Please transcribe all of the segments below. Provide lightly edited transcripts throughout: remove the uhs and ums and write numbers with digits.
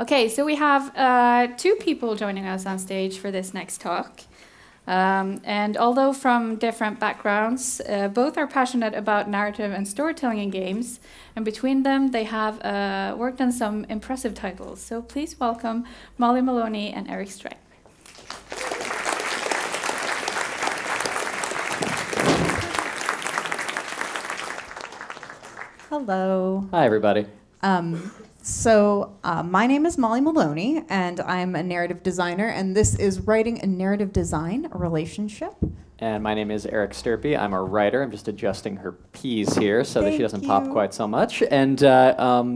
Okay, so we have two people joining us on stage for this next talk. And although from different backgrounds, both are passionate about narrative and storytelling in games, and between them they have worked on some impressive titles. So please welcome Molly Maloney and Eric Stirpe. Hello. Hi, everybody. My name is Molly Maloney, and I'm a narrative designer, and this is Writing a Narrative Design, a Relationship. And my name is Eric Stirpe. I'm a writer. I'm just adjusting her P's here so that she doesn't pop quite so much. And up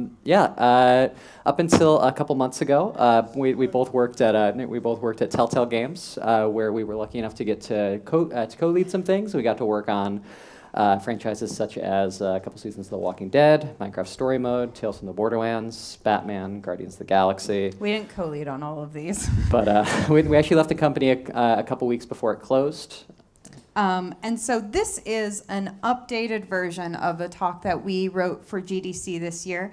until a couple months ago, we both worked at Telltale Games, where we were lucky enough to get to co-lead some things. We got to work on franchises such as a couple seasons of The Walking Dead, Minecraft Story Mode, Tales from the Borderlands, Batman, Guardians of the Galaxy. We didn't co-lead on all of these. But we actually left the company a couple weeks before it closed. And so this is an updated version of a talk that we wrote for GDC this year.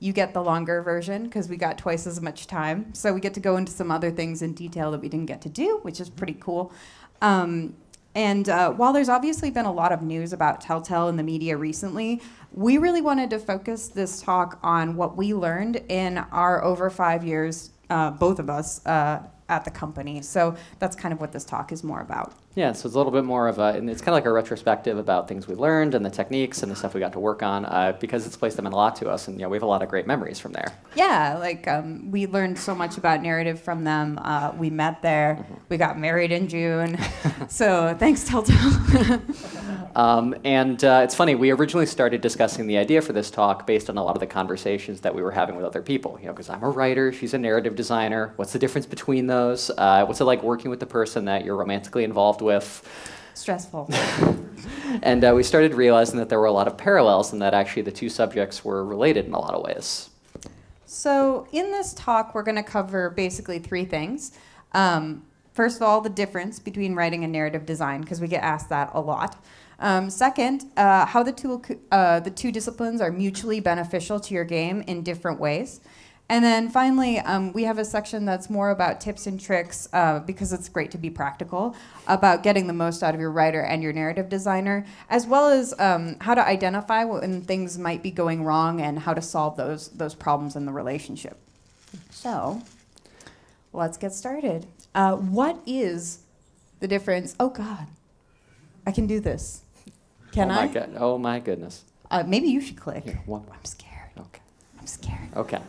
You get the longer version because we got twice as much time. So we get to go into some other things in detail that we didn't get to do, which is pretty cool. And while there's obviously been a lot of news about Telltale in the media recently, we really wanted to focus this talk on what we learned in our over 5 years, both of us, at the company. So that's kind of what this talk is more about. Yeah, so it's a little bit more of a, and it's kind of like a retrospective about things we learned and the techniques and the stuff we got to work on, because it's a place that meant a lot to us, and you know, we have a lot of great memories from there. Yeah, like we learned so much about narrative from them. We met there. Mm-hmm. We got married in June. So thanks, Telltale. It's funny, we originally started discussing the idea for this talk based on a lot of the conversations that we were having with other people, you know, because I'm a writer, she's a narrative designer. What's the difference between those? What's it like working with the person that you're romantically involved with? Stressful. And we started realizing that there were a lot of parallels and that actually the two subjects were related in a lot of ways. So in this talk, we're going to cover basically three things. First of all, the difference between writing and narrative design, because we get asked that a lot. Second, how the two disciplines are mutually beneficial to your game in different ways. And then finally, we have a section that's more about tips and tricks, because it's great to be practical, about getting the most out of your writer and your narrative designer, as well as how to identify when things might be going wrong and how to solve those problems in the relationship. So let's get started. What is the difference? Oh, God. I can do this. Can I? Oh, my goodness. Maybe you should click. Here, I'm scared. Okay. I'm scared. Okay.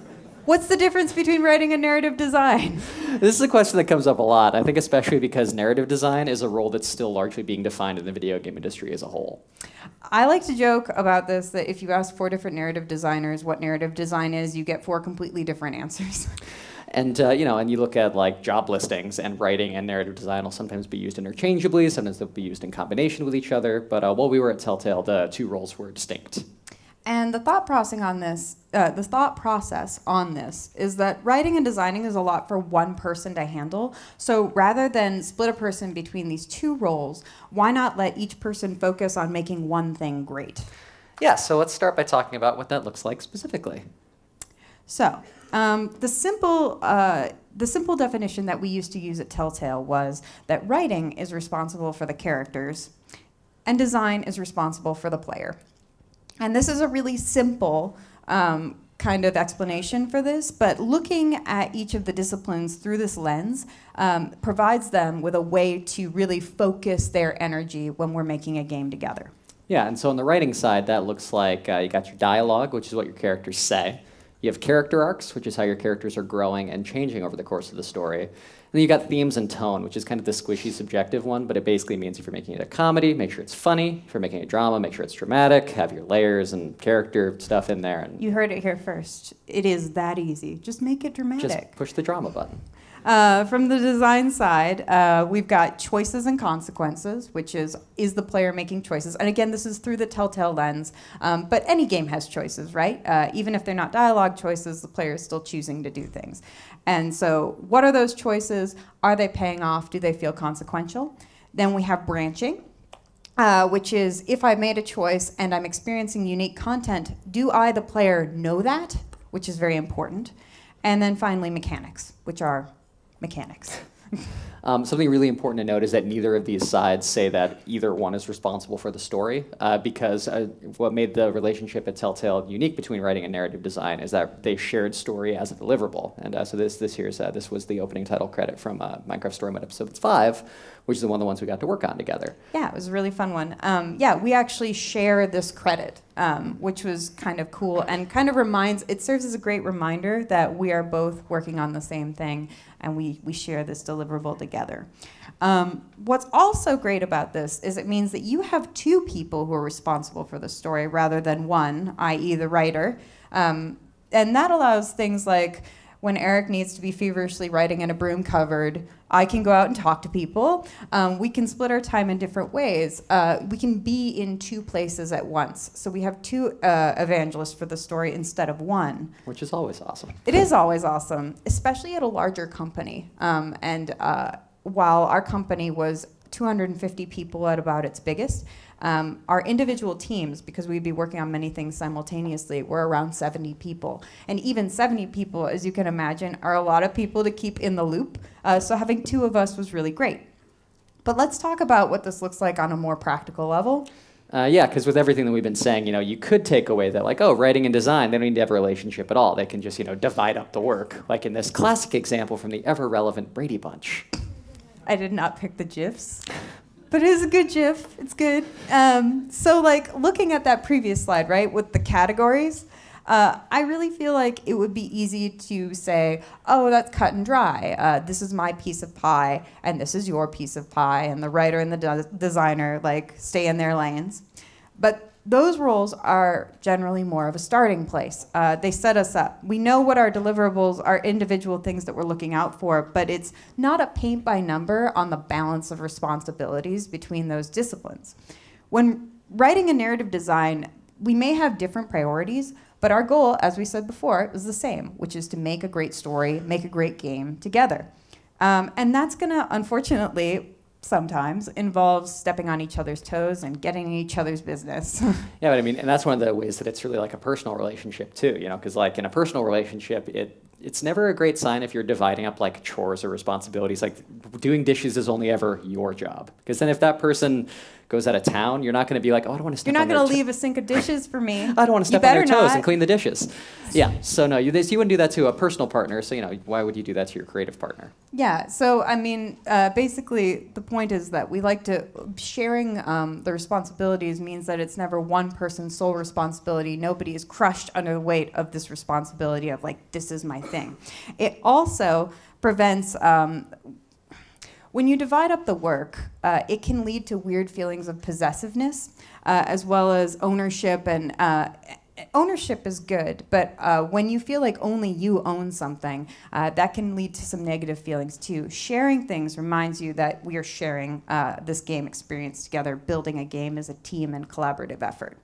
What's the difference between writing and narrative design? This is a question that comes up a lot, I think, especially because narrative design is a role that's still largely being defined in the video game industry as a whole. I like to joke about this, that if you ask 4 different narrative designers what narrative design is, you get 4 completely different answers. And you look at like job listings, and writing and narrative design will sometimes be used interchangeably, sometimes they'll be used in combination with each other, but while we were at Telltale, the two roles were distinct. And the thought process on this is that writing and designing is a lot for one person to handle. So rather than split a person between these two roles, why not let each person focus on making one thing great? Yeah, so let's start by talking about what that looks like specifically. So the simple definition that we used to use at Telltale was that writing is responsible for the characters and design is responsible for the player. And this is a really simple kind of explanation for this, but looking at each of the disciplines through this lens provides them with a way to really focus their energy when we're making a game together. Yeah, and so on the writing side, that looks like you got your dialogue, which is what your characters say. You have character arcs, which is how your characters are growing and changing over the course of the story. And then you got themes and tone, which is kind of the squishy, subjective one, but it basically means if you're making it a comedy, make sure it's funny. If you're making it a drama, make sure it's dramatic. Have your layers and character stuff in there. And you heard it here first. It is that easy. Just make it dramatic. Just push the drama button. From the design side, we've got choices and consequences, which is the player making choices? And again, this is through the Telltale lens, but any game has choices, right? Even if they're not dialogue choices, the player is still choosing to do things. And so what are those choices? Are they paying off? Do they feel consequential? Then we have branching, which is if I made a choice and I'm experiencing unique content, do I, the player, know that? Which is very important. And then finally, mechanics, which are mechanics. Something really important to note is that neither of these sides say that either one is responsible for the story, because what made the relationship at Telltale unique between writing and narrative design is that they shared story as a deliverable. And so this was the opening title credit from Minecraft Story Mode Episode 5, which is one of the ones we got to work on together. Yeah, it was a really fun one. Yeah, we actually share this credit, which was kind of cool and kind of reminds, it serves as a great reminder that we are both working on the same thing and we share this deliverable together. What's also great about this is it means that you have two people who are responsible for the story rather than one, i.e. the writer. And that allows things like when Eric needs to be feverishly writing in a broom cupboard, I can go out and talk to people. We can split our time in different ways. We can be in two places at once. So we have two evangelists for the story instead of one. Which is always awesome. It is always awesome, especially at a larger company. While our company was 250 people at about its biggest, our individual teams, because we'd be working on many things simultaneously, were around 70 people. And even 70 people, as you can imagine, are a lot of people to keep in the loop. So having two of us was really great. But let's talk about what this looks like on a more practical level. Yeah, because with everything that we've been saying, you know, you could take away that, like, oh, writing and design, they don't need to have a relationship at all. They can just, you know, divide up the work, like in this classic example from the ever-relevant Brady Bunch. I did not pick the GIFs. But it is a good GIF, it's good. So like looking at that previous slide, right, with the categories, I really feel like it would be easy to say, oh, that's cut and dry. This is my piece of pie, and this is your piece of pie, and the writer and the designer like stay in their lanes. But those roles are generally more of a starting place. They set us up. We know what our deliverables are, individual things that we're looking out for, but it's not a paint by number on the balance of responsibilities between those disciplines. When writing a narrative design, we may have different priorities, but our goal, as we said before, is the same, which is to make a great story, make a great game together. And that's gonna, unfortunately, sometimes involves stepping on each other's toes and getting in each other's business. Yeah, but I mean, and that's one of the ways that it's really like a personal relationship too, you know, because like in a personal relationship, it's never a great sign if you're dividing up like chores or responsibilities. Like doing dishes is only ever your job, because then if that person goes out of town, you're not going to be like, oh, I don't want to step on their toes. You're not going to leave a sink of dishes for me. I don't want to step on their toes and clean the dishes. Yeah, so no, you wouldn't do that to a personal partner, so you know, why would you do that to your creative partner? Yeah, so I mean, basically the point is that we like to, sharing the responsibilities means that it's never one person's sole responsibility. Nobody is crushed under the weight of this responsibility of like, this is my thing. It also prevents, when you divide up the work, it can lead to weird feelings of possessiveness, as well as ownership. And ownership is good, but when you feel like only you own something, that can lead to some negative feelings too. Sharing things reminds you that we are sharing this game experience together. Building a game is a team and collaborative effort.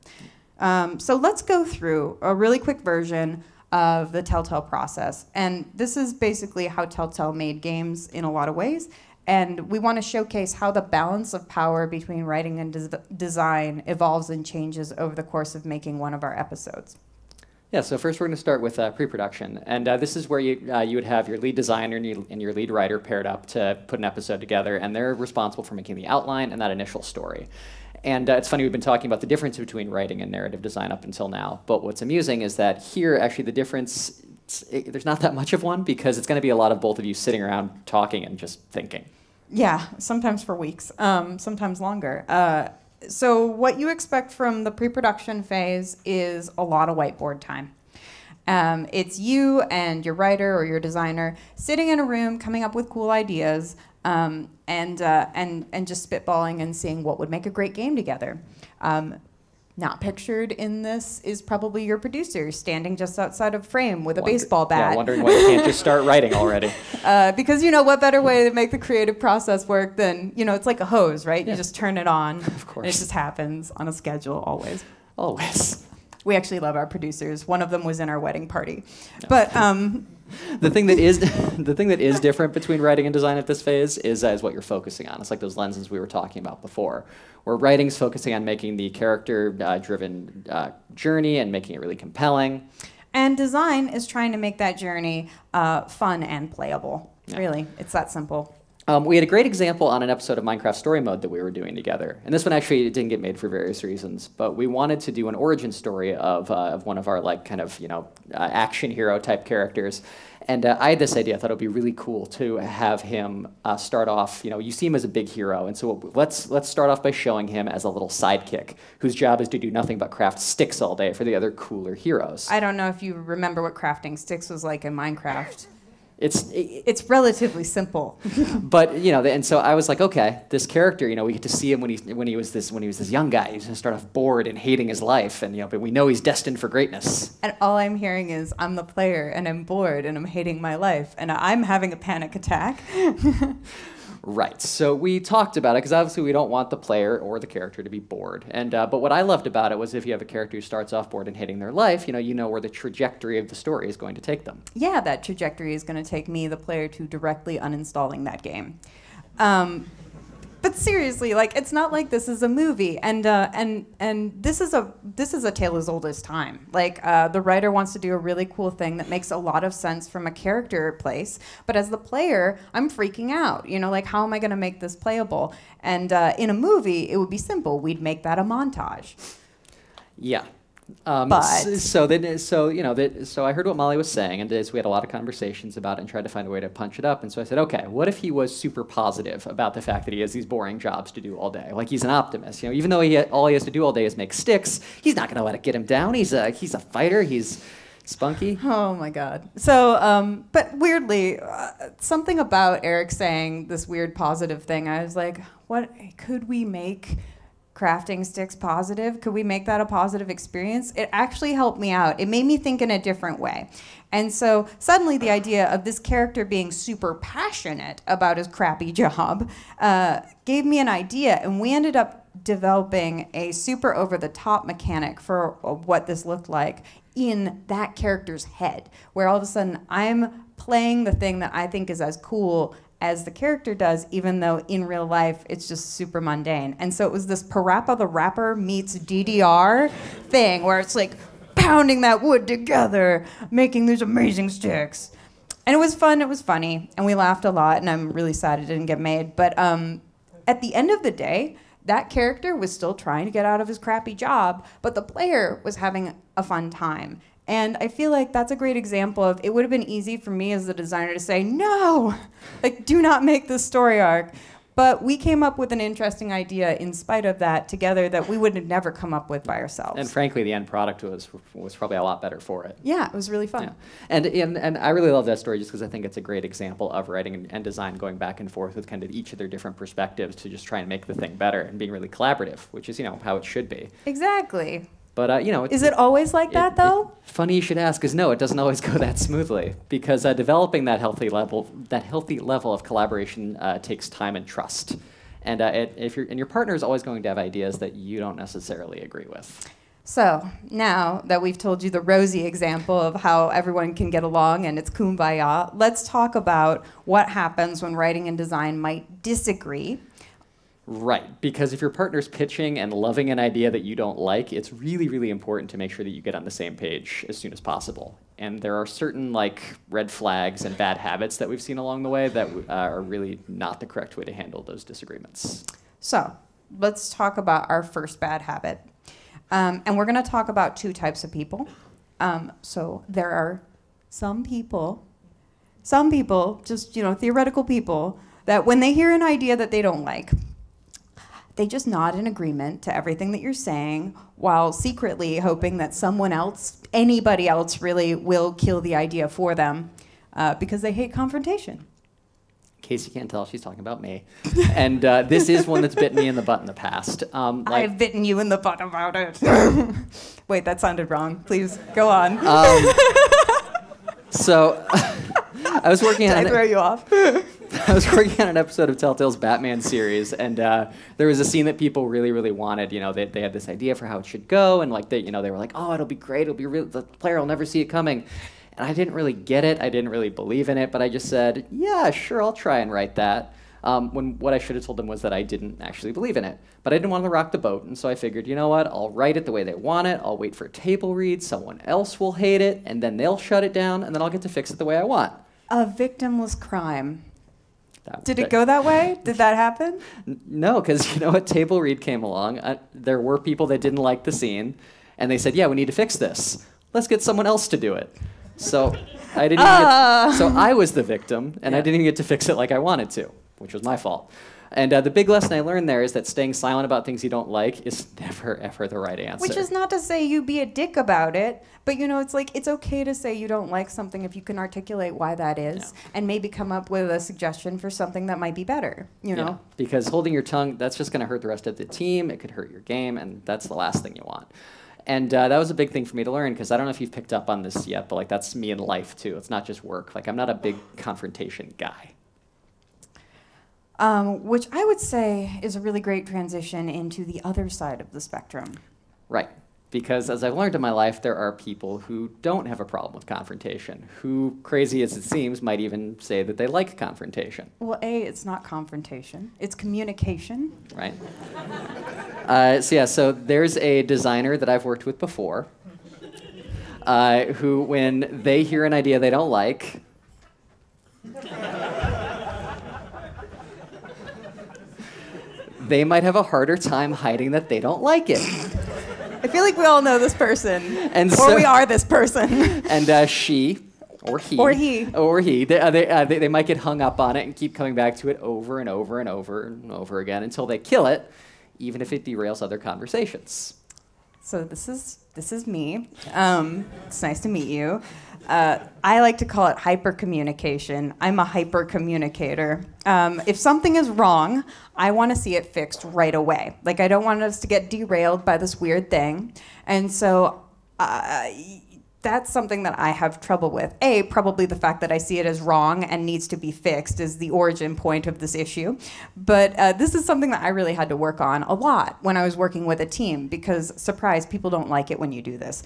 So let's go through a really quick version of the Telltale process. And this is basically how Telltale made games in a lot of ways. And we want to showcase how the balance of power between writing and design evolves and changes over the course of making one of our episodes. Yeah, so first we're going to start with pre-production. And this is where you would have your lead designer and your lead writer paired up to put an episode together. And they're responsible for making the outline and that initial story. And it's funny, we've been talking about the difference between writing and narrative design up until now. But what's amusing is that here, actually, the difference, there's not that much of one, because it's going to be a lot of both of you sitting around talking and just thinking. Yeah, sometimes for weeks, sometimes longer. So what you expect from the pre-production phase is a lot of whiteboard time. It's you and your writer or your designer sitting in a room, coming up with cool ideas, and just spitballing and seeing what would make a great game together. Not pictured in this is probably your producer standing just outside of frame with a baseball bat. Yeah, wondering why you can't just start writing already. Because, you know, what better way to make the creative process work than, you know, it's like a hose, right? Yeah. You just turn it on. Of course. And it just happens on a schedule always. Always. We actually love our producers. One of them was in our wedding party. No. But the thing that is different between writing and design at this phase is what you're focusing on. It's like those lenses we were talking about before, where writing's focusing on making the character-driven journey and making it really compelling. And design is trying to make that journey fun and playable. Yeah. Really, it's that simple. We had a great example on an episode of Minecraft Story Mode that we were doing together. And this one actually didn't get made for various reasons, but we wanted to do an origin story of one of our action hero type characters. And I had this idea. I thought it would be really cool to have him start off, you see him as a big hero. And so let's start off by showing him as a little sidekick whose job is to do nothing but craft sticks all day for the other cooler heroes. I don't know if you remember what crafting sticks was like in Minecraft. It's relatively simple, but and so I was like, okay, this character, we get to see him when he was this young guy. He's gonna start off bored and hating his life, and but we know he's destined for greatness. And all I'm hearing is, I'm the player, and I'm bored, and I'm hating my life, and I'm having a panic attack. Right. So we talked about it because obviously we don't want the player or the character to be bored. And but what I loved about it was if you have a character who starts off bored and hating their life, you know where the trajectory of the story is going to take them. Yeah, that trajectory is going to take me, the player, to directly uninstalling that game. But seriously, it's not like this is a movie, and this is a tale as old as time. The writer wants to do a really cool thing that makes a lot of sense from a character place, but as the player, I'm freaking out. How am I going to make this playable? And in a movie, it would be simple. We'd make that a montage. Yeah. So I heard what Molly was saying, and we had a lot of conversations about it and tried to find a way to punch it up. And so I said, okay, what if he was super positive about the fact that he has these boring jobs to do all day? Like, he's an optimist, even though all he has to do all day is make sticks, he's not going to let it get him down. He's a fighter. He's spunky. Oh my God. So, but weirdly, something about Eric saying this weird positive thing, I was like, what could we make? Crafting sticks positive? Could we make that a positive experience? It actually helped me out. It made me think in a different way. And so suddenly the idea of this character being super passionate about his crappy job gave me an idea, and we ended up developing a super over-the-top mechanic for what this looked like in that character's head, where all of a sudden I'm playing the thing that I think is as cool as the character does, even though in real life it's just super mundane. And so it was this Parappa the Rapper meets DDR thing where it's like pounding that wood together, making these amazing sticks. And it was fun, it was funny, and we laughed a lot, and I'm really sad it didn't get made. But at the end of the day, that character was still trying to get out of his crappy job, but the player was having a fun time. And I feel like that's a great example of, it would have been easy for me as the designer to say, no, do not make this story arc. But we came up with an interesting idea in spite of that together that we would have never come up with by ourselves. And frankly, the end product was probably a lot better for it. Yeah, it was really fun. Yeah. And I really love that story just because I think it's a great example of writing and design going back and forth with kind of each of their different perspectives to just try and make the thing better and being really collaborative, which is, how it should be. Exactly. But, is it always like that, though? Funny you should ask, because no, it doesn't always go that smoothly. Because developing that healthy level of collaboration takes time and trust. And, your partner is always going to have ideas that you don't necessarily agree with. So now that we've told you the rosy example of how everyone can get along and it's kumbaya, let's talk about what happens when writing and design might disagree. Right, because if your partner's pitching and loving an idea that you don't like, it's really, really important to make sure that you get on the same page as soon as possible. And there are certain red flags and bad habits that we've seen along the way that are really not the correct way to handle those disagreements. So let's talk about our first bad habit. And we're going to talk about two types of people. So there are some people, just theoretical people, that when they hear an idea that they don't like, they just nod in agreement to everything that you're saying while secretly hoping that someone else, anybody else really, will kill the idea for them because they hate confrontation. In case you can't tell, she's talking about me. And this is one that's bitten me in the butt in the past. I've bitten you in the butt about it. Wait, that sounded wrong. Please, go on. So I was working on... Did I throw you off? I was working on an episode of Telltale's Batman series, and there was a scene that people really, really wanted. They had this idea for how it should go, and they were like, "Oh, it'll be great. It'll be real. The player will never see it coming." And I didn't really get it. I didn't really believe in it, but I just said, "Yeah, sure, I'll try and write that." when what I should have told them was that I didn't actually believe in it. But I didn't want to rock the boat, and so I figured, you know what, I'll write it the way they want it, I'll wait for a table read, someone else will hate it, and then they'll shut it down, and then I'll get to fix it the way I want. A victimless crime. Did it go that way? Did that happen? No, because you know what? Table read came along. There were people that didn't like the scene, and they said, yeah, we need to fix this. Let's get someone else to do it. So I didn't even get, so I was the victim, and I didn't even get to fix it like I wanted to, which was my fault. And the big lesson I learned there is that staying silent about things you don't like is never, ever the right answer. Which is not to say you be a dick about it, but you know, it's like, it's okay to say you don't like something if you can articulate why that is, and maybe come up with a suggestion for something that might be better, you know? Because holding your tongue, that's just gonna hurt the rest of the team, it could hurt your game, and that's the last thing you want. And that was a big thing for me to learn, because I don't know if you've picked up on this yet, but like that's me in life too, it's not just work. Like I'm not a big confrontation guy. Which I would say is a really great transition into the other side of the spectrum. Right, because as I've learned in my life, there are people who don't have a problem with confrontation, who, crazy as it seems, might even say that they like confrontation. Well, A, it's not confrontation, it's communication. Right. So there's a designer that I've worked with before, who, when they hear an idea they don't like, they might have a harder time hiding that they don't like it. I feel like we all know this person, or we are this person. And she, or he, they might get hung up on it and keep coming back to it over and over and over and over again until they kill it, even if it derails other conversations. So this is me. It's nice to meet you. I like to call it hyper-communication. I'm a hyper-communicator. If something is wrong, I want to see it fixed right away. Like, I don't want us to get derailed by this weird thing. And so that's something that I have trouble with. A, probably the fact that I see it as wrong and needs to be fixed is the origin point of this issue. But this is something that I really had to work on a lot when I was working with a team, because, surprise, people don't like it when you do this.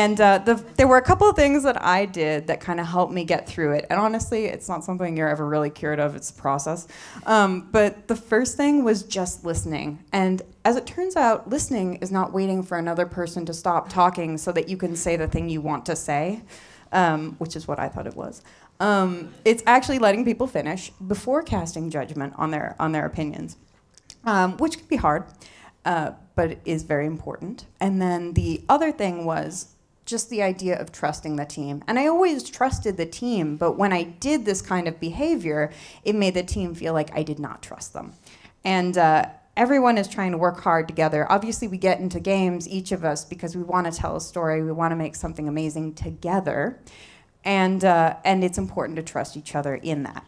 And there were a couple of things that I did that kind of helped me get through it. And honestly, it's not something you're ever really cured of. It's a process. But the first thing was just listening. And as it turns out, listening is not waiting for another person to stop talking so that you can say the thing you want to say, which is what I thought it was. It's actually letting people finish before casting judgment on their opinions, which can be hard, but it is very important. And then the other thing was just the idea of trusting the team. And I always trusted the team, but when I did this kind of behavior, it made the team feel like I did not trust them. And everyone is trying to work hard together. Obviously, we get into games, each of us, because we want to tell a story, we want to make something amazing together, and it's important to trust each other in that.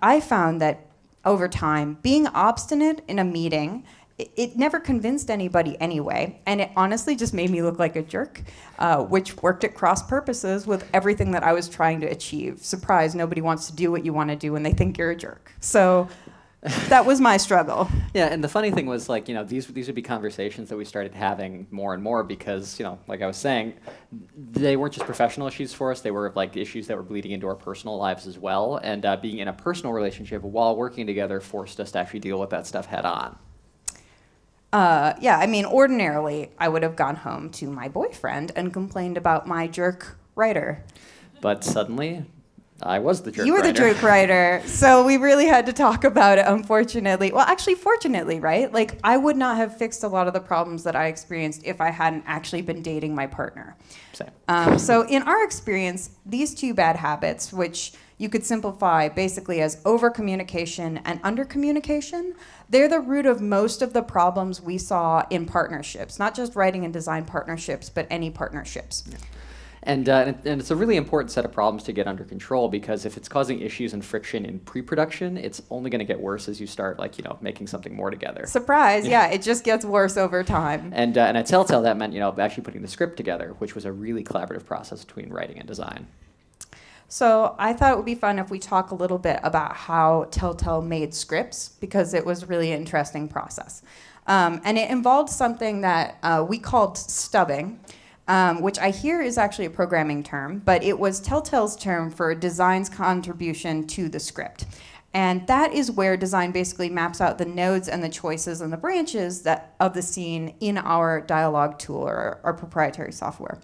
I found that over time, being obstinate in a meeting, it never convinced anybody anyway, and it honestly just made me look like a jerk, which worked at cross purposes with everything that I was trying to achieve. Surprise, nobody wants to do what you want to do when they think you're a jerk. So that was my struggle. Yeah, and the funny thing was, like, you know, these would be conversations that we started having more and more because, you know, like I was saying, they weren't just professional issues for us, they were like issues that were bleeding into our personal lives as well, and being in a personal relationship while working together forced us to actually deal with that stuff head on. Yeah, I mean, ordinarily, I would have gone home to my boyfriend and complained about my jerk writer. But suddenly, I was the jerk writer. You were the jerk writer, so we really had to talk about it, unfortunately. Well, actually, fortunately, right? Like, I would not have fixed a lot of the problems that I experienced if I hadn't actually been dating my partner. Same. So in our experience, these two bad habits, which you could simplify basically as over-communication and under-communication, they're the root of most of the problems we saw in partnerships, not just writing and design partnerships, but any partnerships. Yeah. And it's a really important set of problems to get under control, because if it's causing issues and friction in pre-production, it's only going to get worse as you start, like, you know, making something more together. Surprise, yeah, it just gets worse over time. And at Telltale, that meant, you know, actually putting the script together, which was a really collaborative process between writing and design. So I thought it would be fun if we talk a little bit about how Telltale made scripts, because it was really an interesting process. And it involved something that we called stubbing, which I hear is actually a programming term, but it was Telltale's term for design's contribution to the script. And that is where design basically maps out the nodes and the choices and the branches that, of the scene in our dialogue tool or our proprietary software.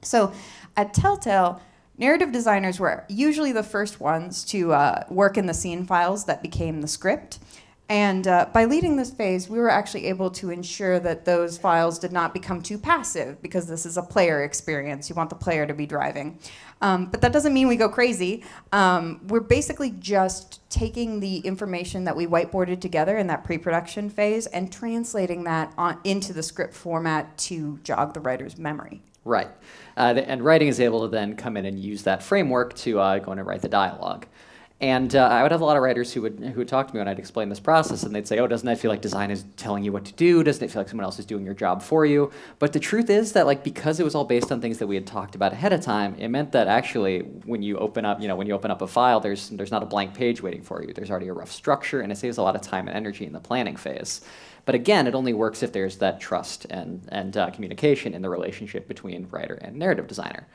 So at Telltale, narrative designers were usually the first ones to work in the scene files that became the script. And by leading this phase, we were actually able to ensure that those files did not become too passive, because this is a player experience. You want the player to be driving. But that doesn't mean we go crazy. We're basically just taking the information that we whiteboarded together in that pre-production phase and translating that into the script format to jog the writer's memory. Right. And writing is able to then come in and use that framework to go in and write the dialogue. And I would have a lot of writers who would talk to me when I'd explain this process, and they'd say, oh, doesn't it feel like design is telling you what to do? Doesn't it feel like someone else is doing your job for you? But the truth is that, like, because it was all based on things that we had talked about ahead of time, it meant that actually when you open up, you know, when you open up a file, there's not a blank page waiting for you. There's already a rough structure, and it saves a lot of time and energy in the planning phase. But again, it only works if there's that trust and communication in the relationship between writer and narrative designer.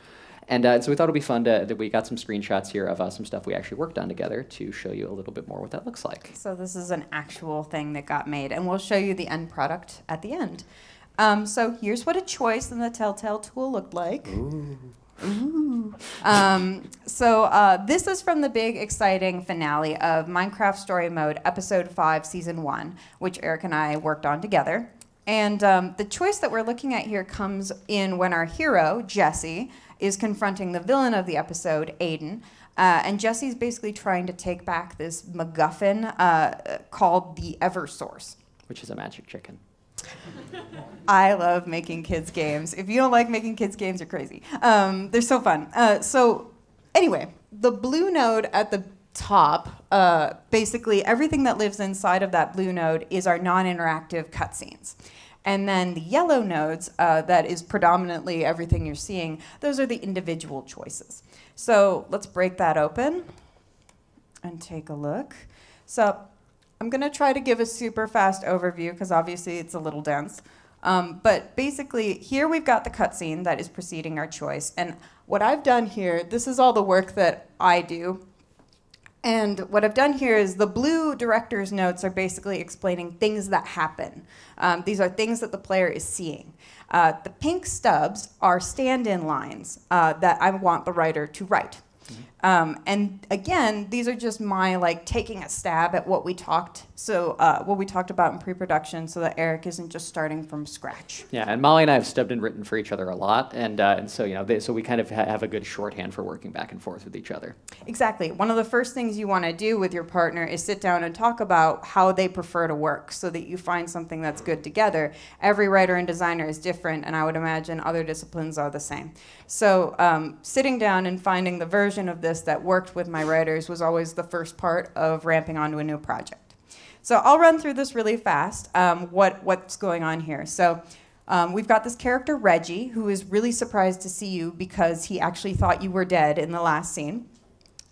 And so we thought it would be fun that we got some screenshots here of some stuff we actually worked on together to show you a little bit more what that looks like. So this is an actual thing that got made, and we'll show you the end product at the end. So here's what a choice in the Telltale tool looked like. Ooh. Ooh. This is from the big, exciting finale of Minecraft Story Mode, Episode 5, Season 1, which Eric and I worked on together. And the choice that we're looking at here comes in when our hero, Jesse, is confronting the villain of the episode, Aiden. And Jesse's basically trying to take back this MacGuffin called the Eversource. Which is a magic chicken. I love making kids games. If you don't like making kids games, you're crazy. They're so fun. So anyway, the blue node at the top, basically everything that lives inside of that blue node is our non-interactive cutscenes. And then the yellow nodes, that is predominantly everything you're seeing, those are the individual choices. So let's break that open and take a look. So I'm going to try to give a super fast overview, because obviously it's a little dense. But basically, here we've got the cutscene that is preceding our choice. And what I've done here, this is all the work that I do. And what I've done here is the blue director's notes are basically explaining things that happen. These are things that the player is seeing. The pink stubs are stand-in lines that I want the writer to write. Mm-hmm. And again, these are just my taking a stab at what we talked about in pre-production, so that Eric isn't just starting from scratch. Yeah, and Molly and I have stubbed and written for each other a lot, and so we kind of have a good shorthand for working back and forth with each other. Exactly. One of the first things you want to do with your partner is sit down and talk about how they prefer to work, so that you find something that's good together. Every writer and designer is different, and I would imagine other disciplines are the same. So sitting down and finding the version of this that worked with my writers was always the first part of ramping onto a new project. So I'll run through this really fast, what's going on here. So we've got this character, Reggie, who is really surprised to see you because he actually thought you were dead in the last scene.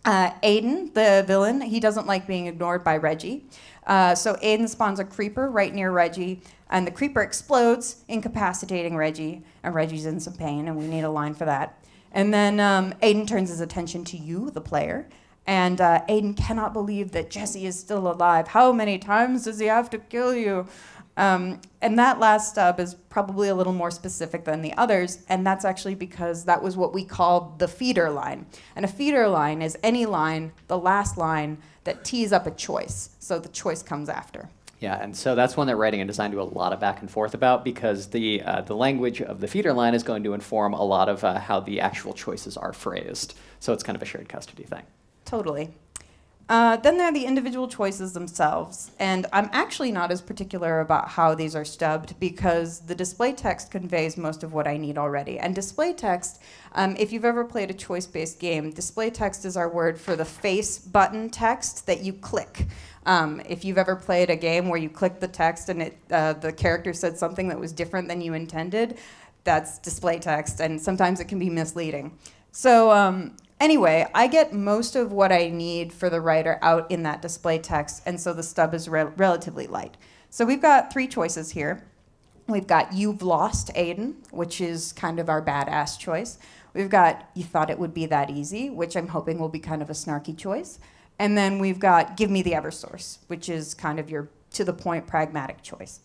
Aiden, the villain, he doesn't like being ignored by Reggie. So Aiden spawns a creeper right near Reggie, and the creeper explodes, incapacitating Reggie, and Reggie's in some pain, and we need a line for that. And then Aiden turns his attention to you, the player, and Aiden cannot believe that Jesse is still alive. How many times does he have to kill you? And that last stub is probably a little more specific than the others, and that's actually because that was what we called the feeder line. And a feeder line is any line, the last line, that tees up a choice, so the choice comes after. Yeah, and so that's one that writing and design do a lot of back and forth about, because the language of the feeder line is going to inform a lot of how the actual choices are phrased. So it's kind of a shared custody thing. Totally. Then there are the individual choices themselves. And I'm actually not as particular about how these are stubbed, because the display text conveys most of what I need already. And display text, if you've ever played a choice-based game, display text is our word for the face button text that you click. If you've ever played a game where you clicked the text and the character said something that was different than you intended, that's display text, and sometimes it can be misleading. So anyway, I get most of what I need for the writer out in that display text, and so the stub is relatively light. So we've got three choices here. We've got "You've lost, Aiden," which is kind of our badass choice. We've got "You thought it would be that easy," which I'm hoping will be kind of a snarky choice. And then we've got Give Me the Eversource, which is kind of your to-the-point pragmatic choice.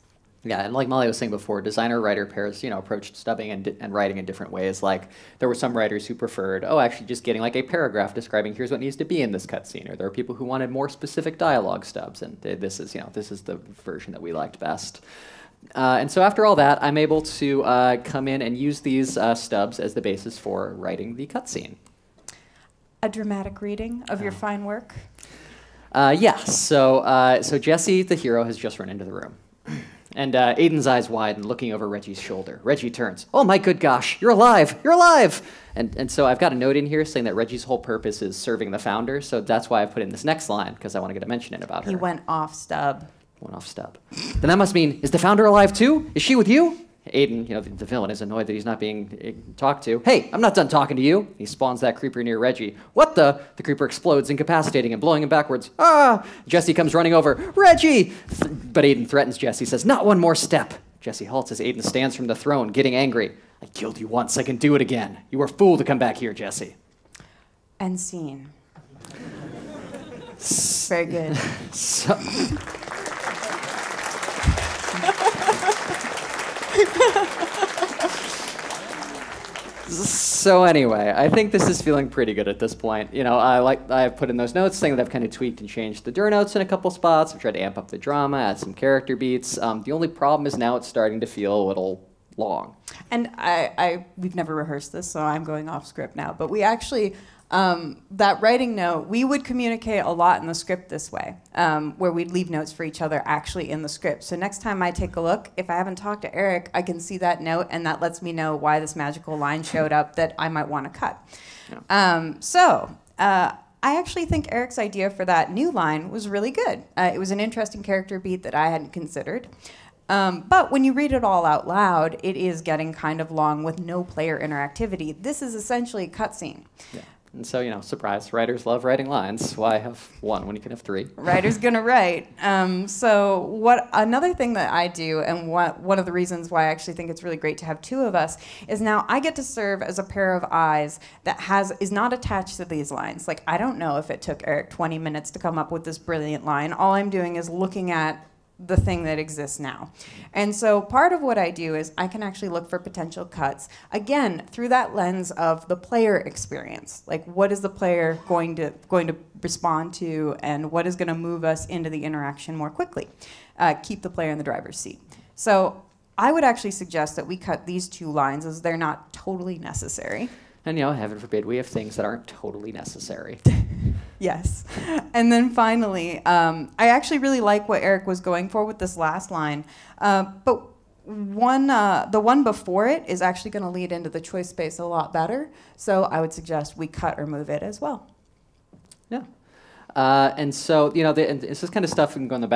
Yeah, and like Molly was saying before, designer-writer pairs, you know, approached dubbing and writing in different ways. Like, there were some writers who preferred, oh, actually just getting like a paragraph describing here's what needs to be in this cutscene. Or there are people who wanted more specific dialogue stubs, and this is, you know, this is the version that we liked best. And so after all that, I'm able to come in and use these stubs as the basis for writing the cutscene. A dramatic reading of your fine work? Yeah, so, so Jesse, the hero, has just run into the room. And Aiden's eyes wide and looking over Reggie's shoulder. Reggie turns. Oh my good gosh, you're alive! You're alive! And so I've got a note in here saying that Reggie's whole purpose is serving the founder, so that's why I put in this next line, because I want to get a mention in about her. He went off stub. Went off stub. Then that must mean, is the founder alive too? Is she with you? Aiden, you know, the villain, is annoyed that he's not being talked to. Hey, I'm not done talking to you. He spawns that creeper near Reggie. What the? The creeper explodes, incapacitating him, blowing him backwards. Ah! Jesse comes running over. Reggie! But Aiden threatens Jesse, says, not one more step. Jesse halts as Aiden stands from the throne, getting angry. I killed you once, I can do it again. You were a fool to come back here, Jesse. End scene. Very good. So... So anyway, I think this is feeling pretty good at this point. You know, I've put in those notes saying that I've kind of tweaked and changed the dir notes in a couple spots. I've tried to amp up the drama, add some character beats. The only problem is now it's starting to feel a little long. And we've never rehearsed this, so I'm going off script now. But we actually, that writing note, we would communicate a lot in the script this way, where we'd leave notes for each other actually in the script. So next time I take a look, if I haven't talked to Eric, I can see that note, and that lets me know why this magical line showed up that I might want to cut. Yeah. I actually think Eric's idea for that new line was really good. It was an interesting character beat that I hadn't considered. But when you read it all out loud, it is getting kind of long with no player interactivity. This is essentially a cutscene. Yeah. And so, you know, surprise, writers love writing lines. Why have one when you can have three? Writer's gonna write. So another thing that I do, and one of the reasons why I actually think it's really great to have two of us, is now I get to serve as a pair of eyes that is not attached to these lines. Like, I don't know if it took Eric 20 minutes to come up with this brilliant line. All I'm doing is looking at the thing that exists now. And so part of what I do is I can actually look for potential cuts, again, through that lens of the player experience. Like, what is the player going to respond to, and what is going to move us into the interaction more quickly? Keep the player in the driver's seat. So I would actually suggest that we cut these two lines, as they're not totally necessary. And, you know, heaven forbid, we have things that aren't totally necessary. Yes. And then finally, I actually really like what Eric was going for with this last line. But the one before it is actually going to lead into the choice space a lot better. So I would suggest we cut or move it as well. Yeah. And so, you know, it's this kind of stuff and going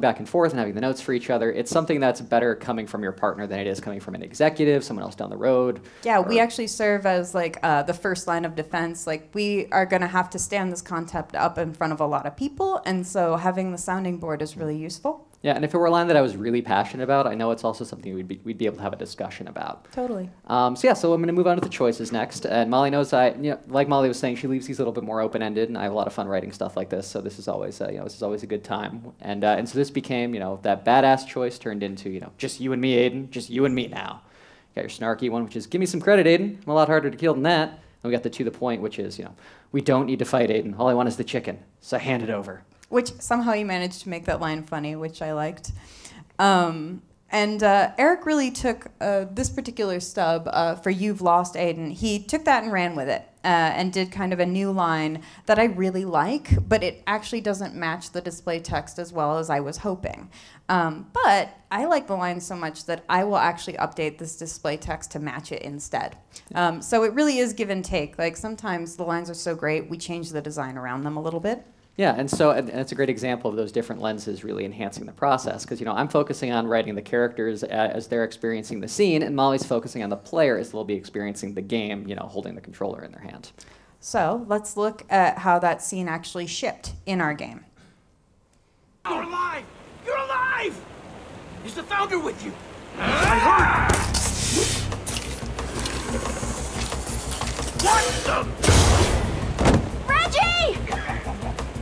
back and forth and having the notes for each other. It's something that's better coming from your partner than it is coming from an executive, someone else down the road. Yeah, we actually serve as like the first line of defense. Like, we are going to have to stand this concept up in front of a lot of people. And so having the sounding board is really useful. Yeah, and if it were a line that I was really passionate about, I know it's also something we'd be able to have a discussion about. Totally. So yeah, so I'm going to move on to the choices next. And Molly knows you know, like Molly was saying, she leaves these a little bit more open-ended, and I have a lot of fun writing stuff like this. So this is always, you know, this is always a good time. And so this became, you know, that badass choice turned into, you know, just you and me, Aiden. Just you and me now. You got your snarky one, which is give me some credit, Aiden. I'm a lot harder to kill than that. And we got the to the point, which is, you know, we don't need to fight, Aiden. All I want is the chicken. So hand it over. Which somehow you managed to make that line funny, which I liked. Eric really took this particular stub for You've Lost Aiden. He took that and ran with it and did kind of a new line that I really like, but it actually doesn't match the display text as well as I was hoping. But I like the line so much that I will actually update this display text to match it instead. So it really is give and take. Like, sometimes the lines are so great, we change the design around them a little bit. Yeah, and so it's a great example of those different lenses really enhancing the process, because, you know, I'm focusing on writing the characters as they're experiencing the scene, and Molly's focusing on the player as they'll be experiencing the game, you know, holding the controller in their hand. So let's look at how that scene actually shipped in our game. You're alive! You're alive! Is the founder with you? I heard. What the? Reggie!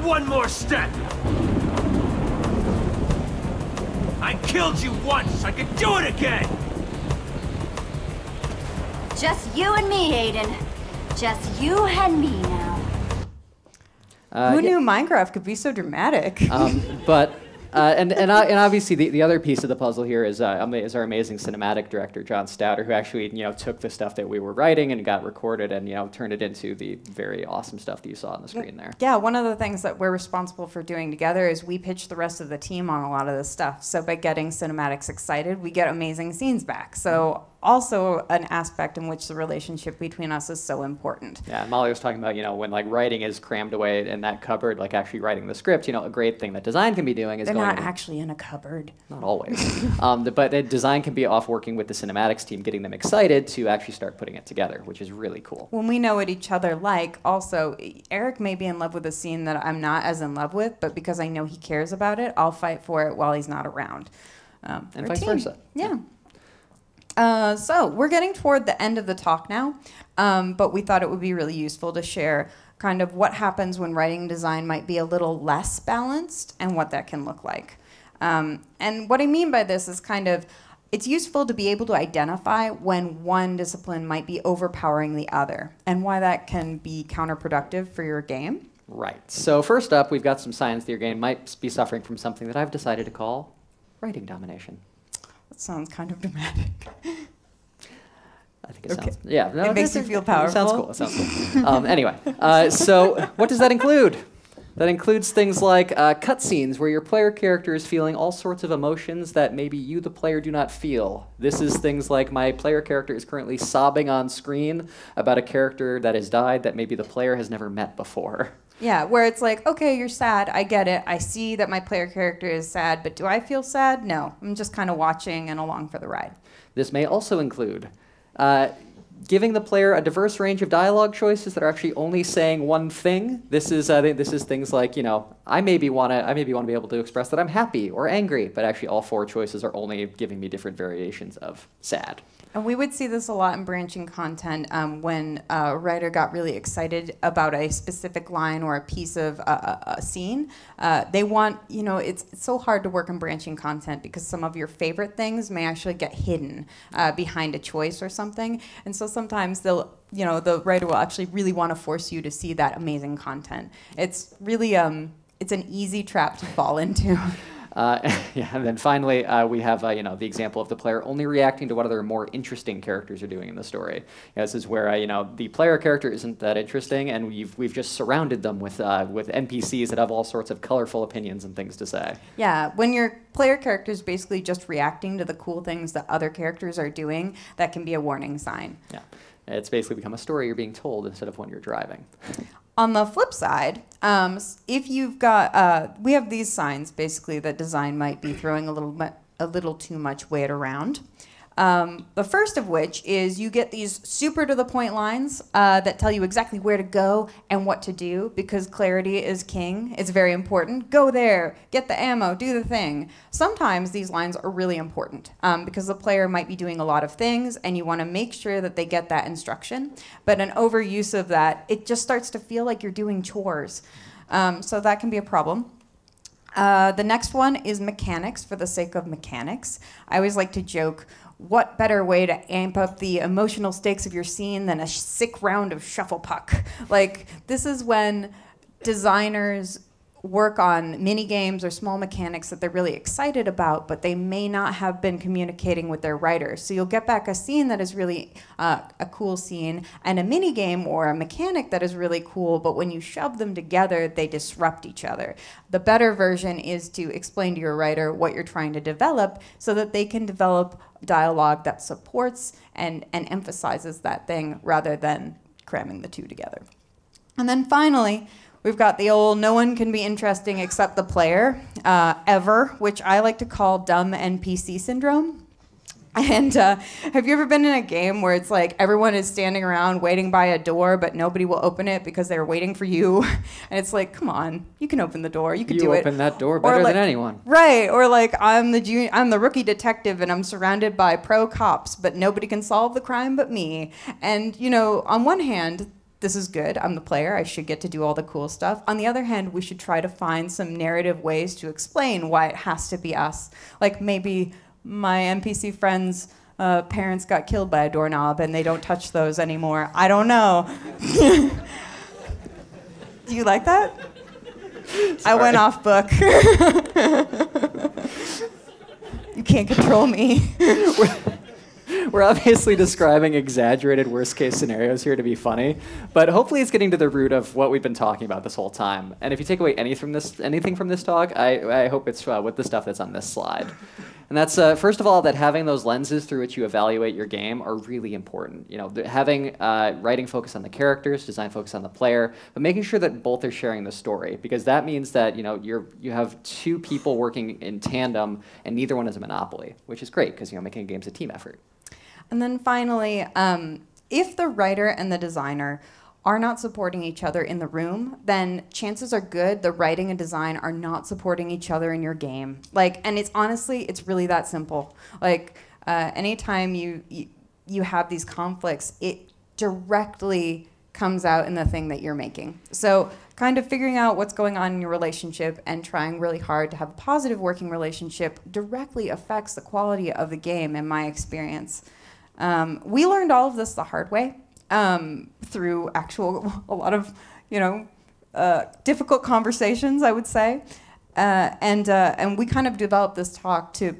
Not one more step! I killed you once, I could do it again! Just you and me, Aiden. Just you and me now. Who knew Minecraft could be so dramatic? And obviously the other piece of the puzzle here is our amazing cinematic director John Stouter, who actually took the stuff that we were writing and got recorded and turned it into the very awesome stuff that you saw on the screen there. Yeah, one of the things that we're responsible for doing together is we pitch the rest of the team on a lot of this stuff. So by getting cinematics excited, we get amazing scenes back. So also an aspect in which the relationship between us is so important. Yeah, Molly was talking about, when like writing is crammed away in that cupboard, like actually writing the script, a great thing that design can be doing is they're not actually in a cupboard. Not always. But design can be off working with the cinematics team, getting them excited to actually start putting it together, which is really cool. When we know what each other like, also, Eric may be in love with a scene that I'm not as in love with, but because I know he cares about it, I'll fight for it while he's not around. And vice versa. Yeah. So we're getting toward the end of the talk now, but we thought it would be really useful to share kind of what happens when writing design might be a little less balanced and what that can look like. And what I mean by this is kind of, it's useful to be able to identify when one discipline might be overpowering the other and why that can be counterproductive for your game. Right. So first up, we've got some signs that your game might be suffering from something that I've decided to call writing domination. That sounds kind of dramatic. I think it sounds, yeah. No, it makes you feel powerful. Sounds cool, it sounds cool. Anyway, so what does that include? That includes things like cutscenes where your player character is feeling all sorts of emotions that maybe you, the player, do not feel. This is things like my player character is currently sobbing on screen about a character that has died that maybe the player has never met before. Yeah, where it's like, okay, you're sad, I get it. I see that my player character is sad, but do I feel sad? No, I'm just kind of watching and along for the ride. This may also include giving the player a diverse range of dialogue choices that are actually only saying one thing. This is things like, I maybe want to be able to express that I'm happy or angry, but actually all four choices are only giving me different variations of sad. And we would see this a lot in branching content when a writer got really excited about a specific line or a piece of a scene. They want, it's so hard to work in branching content because some of your favorite things may actually get hidden behind a choice or something. And so sometimes they'll, the writer will actually really want to force you to see that amazing content. It's really, it's an easy trap to fall into. Yeah, and then finally, we have the example of the player only reacting to what other more interesting characters are doing in the story. This is where the player character isn't that interesting, and we've just surrounded them with NPCs that have all sorts of colorful opinions and things to say. Yeah, when your player character is basically just reacting to the cool things that other characters are doing, that can be a warning sign. Yeah, it's basically become a story you're being told instead of one you're driving. On the flip side, if you've got, we have these signs basically that design might be throwing a little too much weight around. The first of which is you get these super to the point lines that tell you exactly where to go and what to do because clarity is king. It's very important. Go there, get the ammo, do the thing. Sometimes these lines are really important because the player might be doing a lot of things and you want to make sure that they get that instruction. But an overuse of that, it just starts to feel like you're doing chores. So that can be a problem. The next one is mechanics for the sake of mechanics. I always like to joke, what better way to amp up the emotional stakes of your scene than a sick round of shuffle puck? Like, this is when designers work on mini games or small mechanics that they're really excited about, but they may not have been communicating with their writers. So you'll get back a scene that is really a cool scene and a mini game or a mechanic that is really cool, but when you shove them together, they disrupt each other. The better version is to explain to your writer what you're trying to develop so that they can develop dialogue that supports and emphasizes that thing rather than cramming the two together. And then finally, we've got the old no one can be interesting except the player, ever, which I like to call dumb NPC syndrome. And have you ever been in a game where it's like everyone is standing around waiting by a door, but nobody will open it because they're waiting for you? And it's like, come on, you can open the door, you can do it. You open that door better than anyone. Right, or like I'm the rookie detective and I'm surrounded by pro cops, but nobody can solve the crime but me. And on one hand, this is good, I'm the player, I should get to do all the cool stuff. On the other hand, we should try to find some narrative ways to explain why it has to be us. Like maybe my NPC friend's parents got killed by a doorknob and they don't touch those anymore. I don't know. Do you like that? Sorry. I went off book. You can't control me. We're obviously describing exaggerated worst-case scenarios here to be funny, but hopefully it's getting to the root of what we've been talking about this whole time. And if you take away anything from this talk, I hope it's with the stuff that's on this slide. And that's, first of all, that having those lenses through which you evaluate your game are really important. You know, having writing focus on the characters, design focus on the player, but making sure that both are sharing the story, because that means that, you know, you have two people working in tandem and neither one is a monopoly, which is great because, you know, making a game's a team effort. And then finally, if the writer and the designer are not supporting each other in the room, then chances are good the writing and design are not supporting each other in your game. Like, and it's honestly, it's really that simple. Like, anytime you have these conflicts, it directly comes out in the thing that you're making. So kind of figuring out what's going on in your relationship and trying really hard to have a positive working relationship directly affects the quality of the game, in my experience. We learned all of this the hard way. Through a lot of, you know, difficult conversations, I would say. And we kind of developed this talk to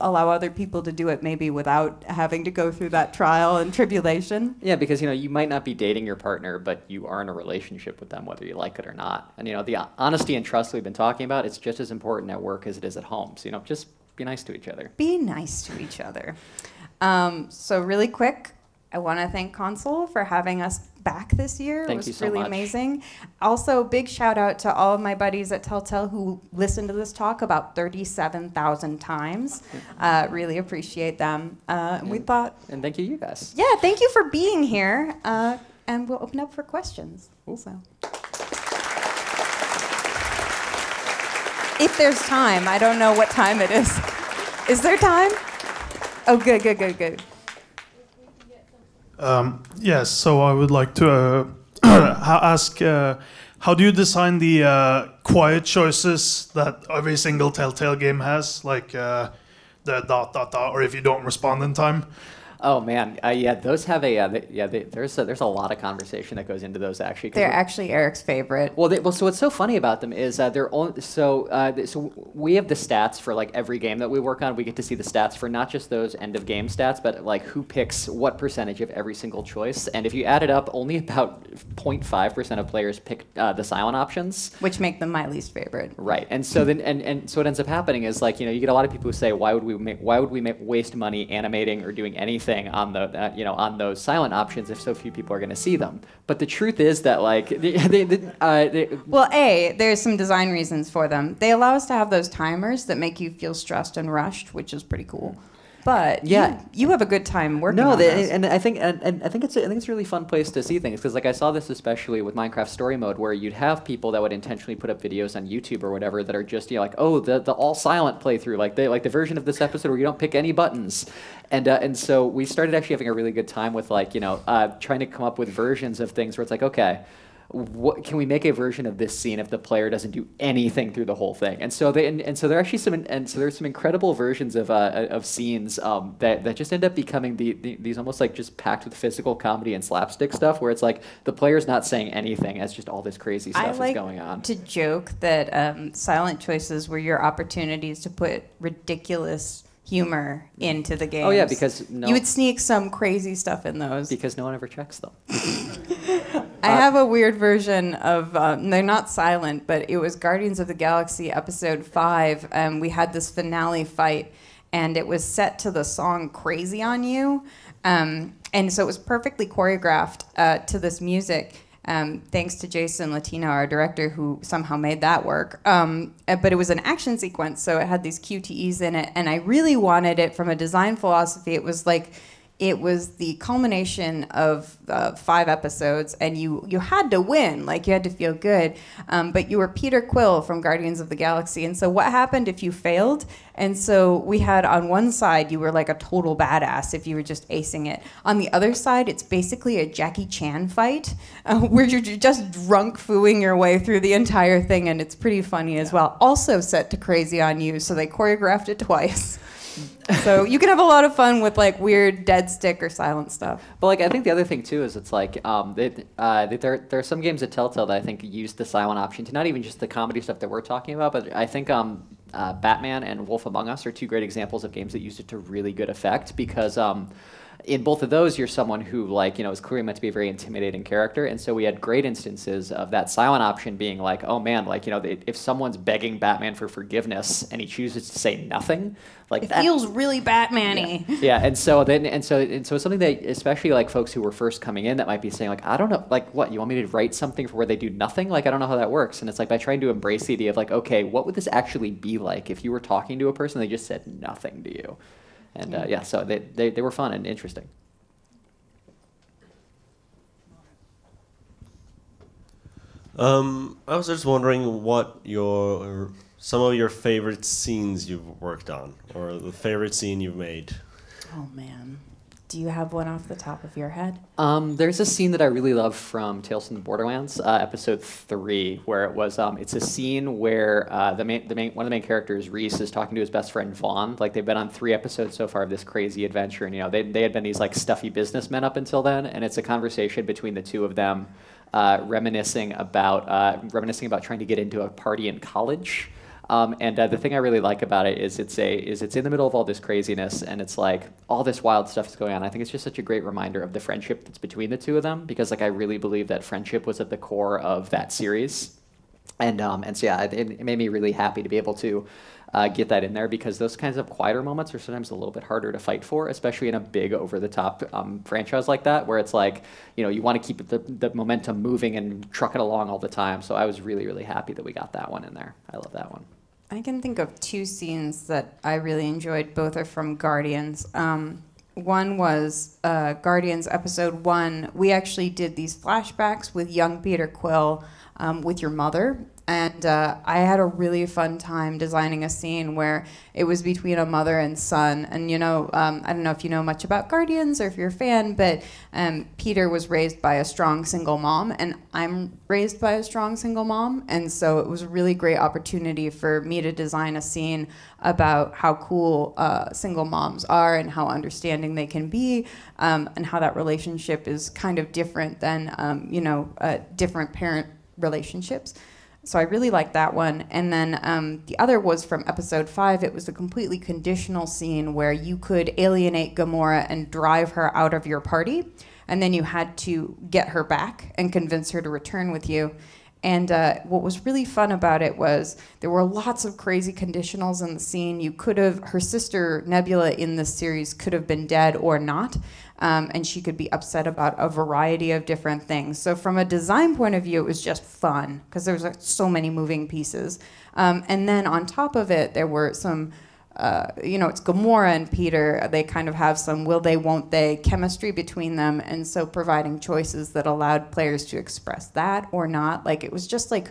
allow other people to do it maybe without having to go through that trial and tribulation. Yeah, because, you know, you might not be dating your partner, but you are in a relationship with them, whether you like it or not. And, you know, the honesty and trust we've been talking about, it's just as important at work as it is at home. So, you know, just be nice to each other. Be nice to each other. So really quick, I want to thank Konsoll for having us back this year. Thank you so much. It was really amazing. Also, big shout out to all of my buddies at Telltale who listened to this talk about 37,000 times. Really appreciate them. And thank you, you guys. Yeah, thank you for being here. And we'll open up for questions. So, if there's time, I don't know what time it is. Is there time? Oh, good, good, good, good. Yes, so I would like to ask, how do you design the quiet choices that every single Telltale game has, like the dot, dot, dot, or if you don't respond in time? Oh man, yeah, those have a there's a lot of conversation that goes into those actually. They're actually Eric's favorite. Well, so what's so funny about them is they're only, so we have the stats for like every game that we work on. We get to see the stats for not just those end of game stats, but like who picks what percentage of every single choice. And if you add it up, only about 0.5% of players pick the silent options, which make them my least favorite. Right, and so then and so what ends up happening is, like, you know, you get a lot of people who say, why would we waste money animating or doing anything on the on those silent options if so few people are going to see them. But the truth is that, like, there's some design reasons for them. They allow us to have those timers that make you feel stressed and rushed, which is pretty cool. But yeah, you have a good time working on this. And I think it's a really fun place to see things, because, like, I saw this especially with Minecraft Story Mode, where you'd have people that would intentionally put up videos on YouTube or whatever that are just, you know, like, oh, the all silent playthrough, like the version of this episode where you don't pick any buttons, and so we started actually having a really good time with, like, you know, trying to come up with versions of things where it's like, okay, what can we make a version of this scene if the player doesn't do anything through the whole thing? And so there's some incredible versions of scenes that just end up becoming these almost like just packed with physical comedy and slapstick stuff, where it's like the player's not saying anything as just all this crazy stuff is going on. I like to joke that silent choices were your opportunities to put ridiculous humor into the game. Oh yeah, because you would sneak some crazy stuff in those because no one ever checks them. I have a weird version of, they're not silent, but it was Guardians of the Galaxy episode 5. We had this finale fight, and it was set to the song Crazy on You. And so it was perfectly choreographed to this music, thanks to Jason Latina, our director, who somehow made that work. But it was an action sequence, so it had these QTEs in it, and I really wanted it from a design philosophy. It was like, it was the culmination of 5 episodes, and you had to win, like you had to feel good, but you were Peter Quill from Guardians of the Galaxy, and so what happened if you failed? And so we had on one side, you were like a total badass if you were just acing it. On the other side, it's basically a Jackie Chan fight, where you're just drunk fooing your way through the entire thing, and it's pretty funny as well. Also set to Crazy on You, so they choreographed it twice. So you can have a lot of fun with like weird dead stick or silent stuff. But like I think the other thing too is it's like there are some games at Telltale that I think use the silent option to not even just the comedy stuff that we're talking about, but I think Batman and Wolf Among Us are two great examples of games that used it to really good effect, because in both of those, you're someone who, like, you know, is clearly meant to be a very intimidating character, and so we had great instances of that silent option being like, oh man, like, you know, if someone's begging Batman for forgiveness and he chooses to say nothing, like that feels really Batman-y. Yeah. Yeah, and so then and so it's something that especially like folks who were first coming in that might be saying like, I don't know, like what you want me to write something for where they do nothing? Like I don't know how that works. And it's like by trying to embrace the idea of like, okay, what would this actually be like if you were talking to a person and they just said nothing to you? And yeah, so they were fun and interesting. I was just wondering what some of your favorite scenes you've worked on, or the favorite scene you've made. Oh man, do you have one off the top of your head? There's a scene that I really love from Tales from the Borderlands, episode 3, where it was it's a scene where one of the main characters, Reese, is talking to his best friend Vaughn. Like they've been on 3 episodes so far of this crazy adventure, and you know they had been these like stuffy businessmen up until then, and it's a conversation between the two of them, reminiscing about trying to get into a party in college. The thing I really like about it is it's in the middle of all this craziness, and it's like all this wild stuff is going on. I think it's just such a great reminder of the friendship that's between the two of them, because like I really believe that friendship was at the core of that series, and so yeah, it made me really happy to be able to get that in there, because those kinds of quieter moments are sometimes a little bit harder to fight for, especially in a big over-the-top franchise like that, where it's like, you know, you want to keep the momentum moving and truck it along all the time. So I was really, really happy that we got that one in there. I love that one. I can think of 2 scenes that I really enjoyed. Both are from Guardians. One was Guardians episode 1. We actually did these flashbacks with young Peter Quill with your mother. And I had a really fun time designing a scene where it was between a mother and son. And you know, I don't know if you know much about Guardians or if you're a fan, but Peter was raised by a strong single mom, and I'm raised by a strong single mom. And so it was a really great opportunity for me to design a scene about how cool single moms are and how understanding they can be, and how that relationship is kind of different than, you know, different parent relationships. So I really liked that one. And then the other was from episode 5. It was a completely conditional scene where you could alienate Gamora and drive her out of your party. And then you had to get her back and convince her to return with you. And what was really fun about it was there were lots of crazy conditionals in the scene. You could have, her sister Nebula in this series could have been dead or not. And she could be upset about a variety of different things. So from a design point of view, it was just fun, because there was like, so many moving pieces. And then on top of it, there were some, you know, it's Gamora and Peter. They kind of have some will they, won't they chemistry between them. And so providing choices that allowed players to express that or not. Like it was just like,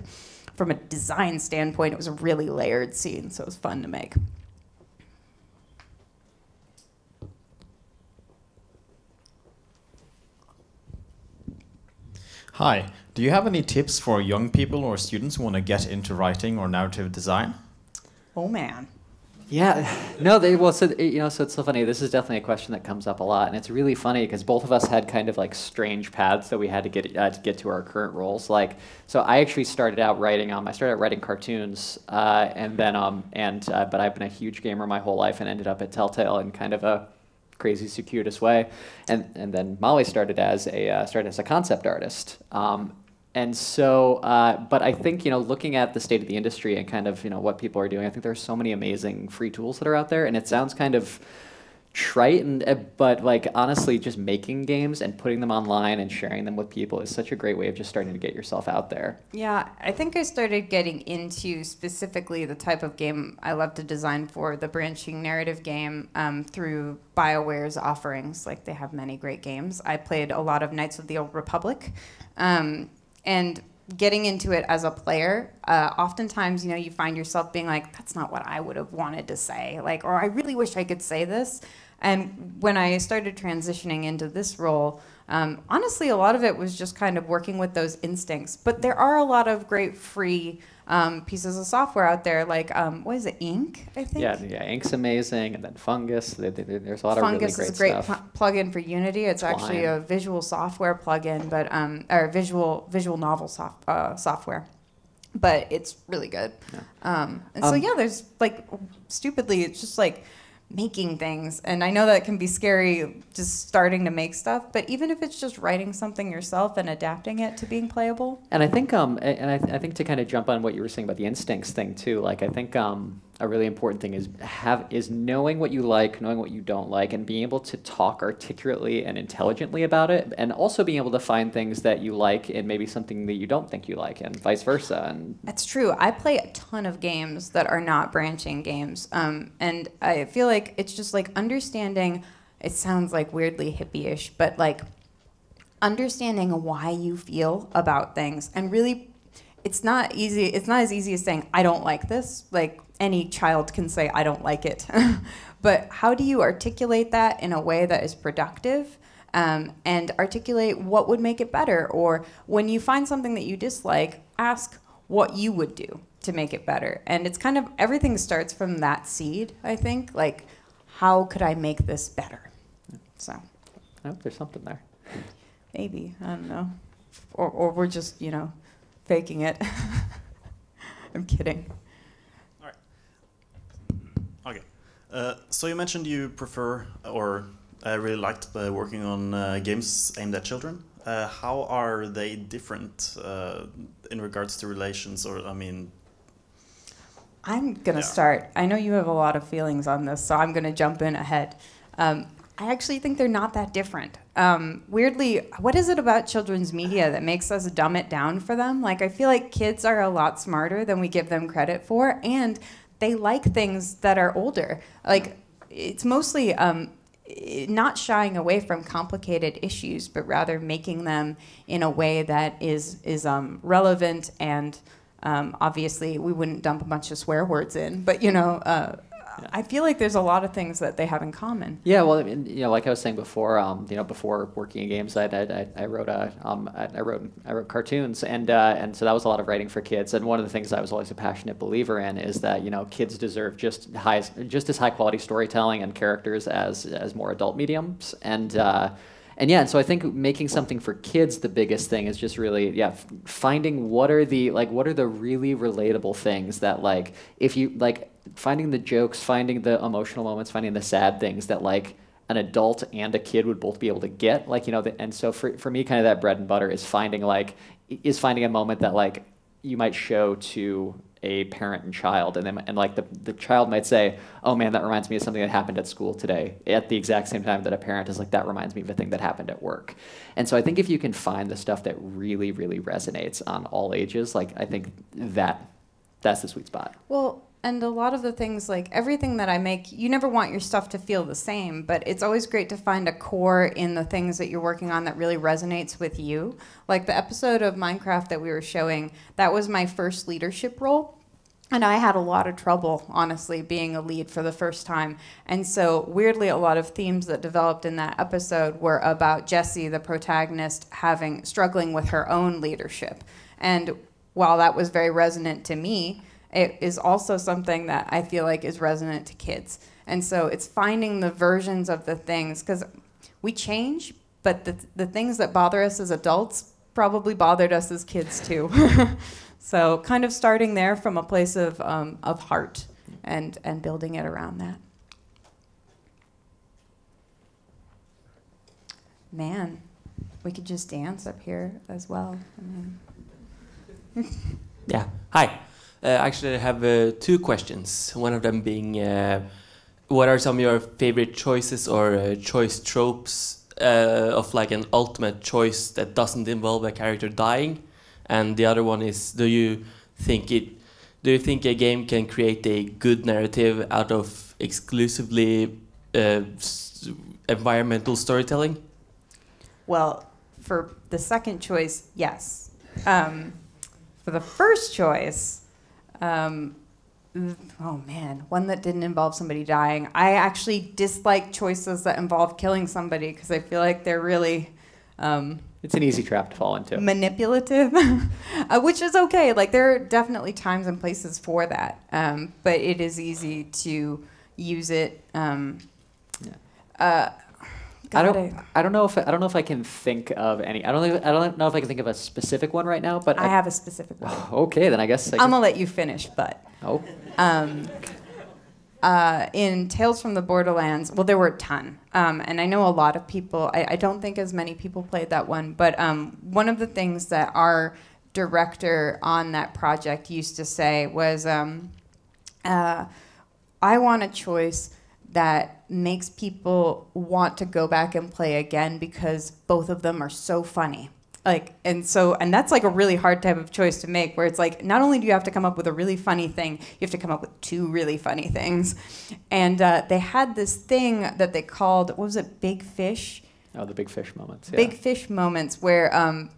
from a design standpoint, it was a really layered scene. So it was fun to make. Hi, do you have any tips for young people or students who want to get into writing or narrative design? Oh man. Yeah, no, so it's so funny. This is definitely a question that comes up a lot, and it's really funny because both of us had kind of like strange paths that we had to get to our current roles. Like, so I actually started out writing. I started out writing cartoons, but I've been a huge gamer my whole life and ended up at Telltale in kind of a crazy, circuitous way, and then Molly started as a concept artist, but I think, you know, looking at the state of the industry and kind of, you know, what people are doing, I think there are so many amazing free tools that are out there, and it sounds kind of trite, and, but like honestly, just making games and putting them online and sharing them with people is such a great way of just starting to get yourself out there. Yeah, I think I started getting into specifically the type of game I love to design for, the branching narrative game, through BioWare's offerings. Like, they have many great games. I played a lot of Knights of the Old Republic, and getting into it as a player, oftentimes, you know, you find yourself being like, that's not what I would have wanted to say, like, or I really wish I could say this. And when I started transitioning into this role, honestly, a lot of it was just kind of working with those instincts. But there are a lot of great free pieces of software out there, like, what is it, Ink, I think? Yeah, yeah, Ink's amazing, and then Fungus. There's a lot of really great stuff. Fungus is a great plug-in for Unity. It's actually a visual software plug-in, but, or visual novel software. But it's really good. Yeah. And so, yeah, there's, like, stupidly, it's just, like, making things. And I know that can be scary, just starting to make stuff, but even if it's just writing something yourself and adapting it to being playable. And I think I think to kind of jump on what you were saying about the instincts thing too, like, I think a really important thing is knowing what you like, knowing what you don't like, and being able to talk articulately and intelligently about it, and also being able to find things that you like and maybe something that you don't think you like, and vice versa. And that's true. I play a ton of games that are not branching games, and I feel like it's just like understanding, it sounds like weirdly hippie-ish, but like understanding why you feel about things, and really, it's not easy. It's not as easy as saying, I don't like this. Like, any child can say, I don't like it. But how do you articulate that in a way that is productive, and articulate what would make it better? Or when you find something that you dislike, ask what you would do to make it better. And it's kind of, everything starts from that seed, I think. Like, how could I make this better? So I hope there's something there. Maybe, I don't know. Or we're just, you know, faking it. I'm kidding. So you mentioned you prefer, or really liked, working on games aimed at children. How are they different in regards to relations, or, I mean... I'm going to start. I know you have a lot of feelings on this, so I'm going to jump in ahead. I actually think they're not that different. Weirdly, what is it about children's media that makes us dumb it down for them? Like, I feel like kids are a lot smarter than we give them credit for, and they like things that are older. Like, it's mostly not shying away from complicated issues, but rather making them in a way that is relevant, and obviously we wouldn't dump a bunch of swear words in, but, you know, I feel like there's a lot of things that they have in common. Yeah, well, I mean, you know, like I was saying before, you know, before working in games, I wrote cartoons, and so that was a lot of writing for kids. And one of the things I was always a passionate believer in is that, you know, kids deserve just as high quality storytelling and characters as more adult mediums. And yeah, and so I think making something for kids, the biggest thing is just really, yeah, finding what are the really relatable things that, like, if you like, finding the jokes, finding the emotional moments, finding the sad things that, like, an adult and a kid would both be able to get, like, you know, and so for me, kind of that bread and butter is finding a moment that, like, you might show to a parent and child, and then, and like, the child might say, oh man, that reminds me of something that happened at school today, at the exact same time that a parent is like, that reminds me of a thing that happened at work. And so I think if you can find the stuff that really, really resonates on all ages, like, I think that's the sweet spot. Well, and a lot of the things, like, everything that I make, you never want your stuff to feel the same, but it's always great to find a core in the things that you're working on that really resonates with you. Like the episode of Minecraft that we were showing, that was my first leadership role. And I had a lot of trouble, honestly, being a lead for the first time. And so, weirdly, a lot of themes that developed in that episode were about Jessie, the protagonist, struggling with her own leadership. And while that was very resonant to me, it is also something that I feel like is resonant to kids. And so it's finding the versions of the things, because we change, but the things that bother us as adults probably bothered us as kids too. So kind of starting there from a place of heart and building it around that. Man, we could just dance up here as well. I mean. Yeah, hi. Actually, I have 2 questions, one of them being what are some of your favorite choices or choice tropes of like an ultimate choice that doesn't involve a character dying? And the other one is, do you think a game can create a good narrative out of exclusively environmental storytelling? Well, for the second choice, yes. For the first choice, oh man, one that didn't involve somebody dying. I actually dislike choices that involve killing somebody because I feel like they're really... it's an easy trap to fall into. Manipulative, which is okay. Like, there are definitely times and places for that, but it is easy to use it. I don't know if I can think of a specific one right now, but I have a specific one. Okay, then I guess I'm gonna let you finish, but oh. In Tales from the Borderlands, well, there were a ton. And I know a lot of people, I don't think as many people played that one, but one of the things that our director on that project used to say was, I want a choice that makes people want to go back and play again because both of them are so funny. Like, and that's like a really hard type of choice to make, where it's like, not only do you have to come up with a really funny thing, you have to come up with two really funny things. And they had this thing that they called, what was it, Big Fish? Oh, the Big Fish moments, yeah. Big Fish moments, where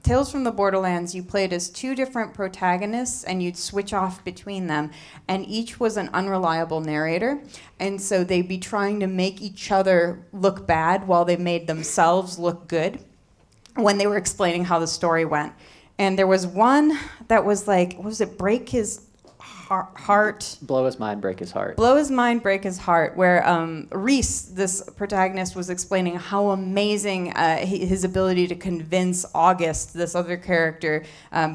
Tales from the Borderlands, you played as two different protagonists, and you'd switch off between them, and each was an unreliable narrator, and so they'd be trying to make each other look bad while they made themselves look good when they were explaining how the story went. And there was one that was like, what was it, break his heart? Blow his mind, break his heart. Blow his mind, break his heart, where Reese, this protagonist, was explaining how amazing his ability to convince August, this other character,